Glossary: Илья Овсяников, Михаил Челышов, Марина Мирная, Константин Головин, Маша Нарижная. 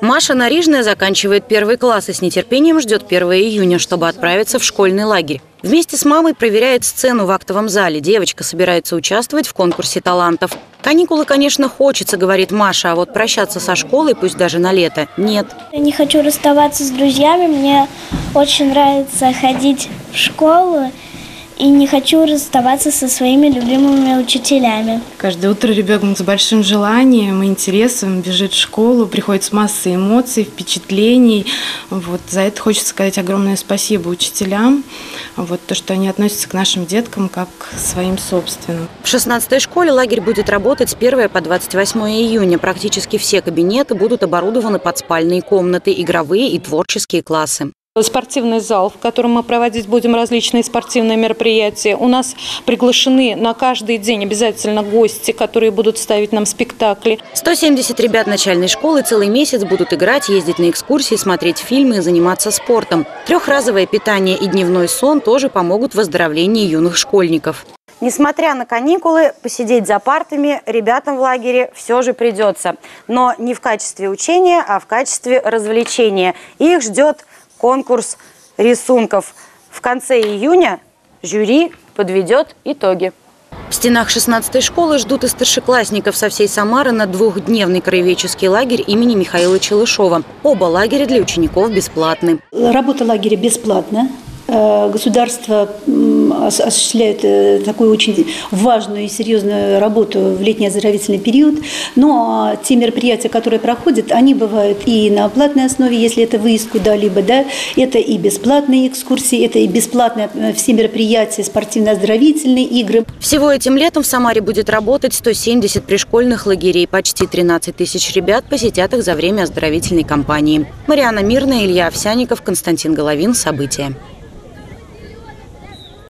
Маша Нарижная заканчивает первый класс и с нетерпением ждет 1 июня, чтобы отправиться в школьный лагерь. Вместе с мамой проверяет сцену в актовом зале. Девочка собирается участвовать в конкурсе талантов. Каникулы, конечно, хочется, говорит Маша, а вот прощаться со школой, пусть даже на лето, нет. Я не хочу расставаться с друзьями. Мне очень нравится ходить в школу. И не хочу расставаться со своими любимыми учителями. Каждое утро ребенок с большим желанием и интересом бежит в школу, приходит с массой эмоций, впечатлений. Вот. За это хочется сказать огромное спасибо учителям. Вот. То, что они относятся к нашим деткам как к своим собственным. В 16-й школе лагерь будет работать с 1 по 28 июня. Практически все кабинеты будут оборудованы под спальные комнаты, игровые и творческие классы. Спортивный зал, в котором мы проводить будем различные спортивные мероприятия. У нас приглашены на каждый день обязательно гости, которые будут ставить нам спектакли. 170 ребят начальной школы целый месяц будут играть, ездить на экскурсии, смотреть фильмы и заниматься спортом. Трехразовое питание и дневной сон тоже помогут в оздоровлении юных школьников. Несмотря на каникулы, посидеть за партами ребятам в лагере все же придется. Но не в качестве учения, а в качестве развлечения. Их ждет конкурс рисунков. В конце июня жюри подведет итоги. В стенах 16-й школы ждут и старшеклассников со всей Самары на двухдневный краеведческий лагерь имени Михаила Челышова. Оба лагеря для учеников бесплатны. Работа лагеря бесплатна. Государство осуществляет такую очень важную и серьезную работу в летний оздоровительный период. Но те мероприятия, которые проходят, они бывают и на платной основе, если это выезд куда-либо, да, это и бесплатные экскурсии, это и бесплатные все мероприятия, спортивно-оздоровительные игры. Всего этим летом в Самаре будет работать 170 пришкольных лагерей. Почти 13 тысяч ребят посетят их за время оздоровительной кампании. Марина Мирная, Илья Овсяников, Константин Головин. События.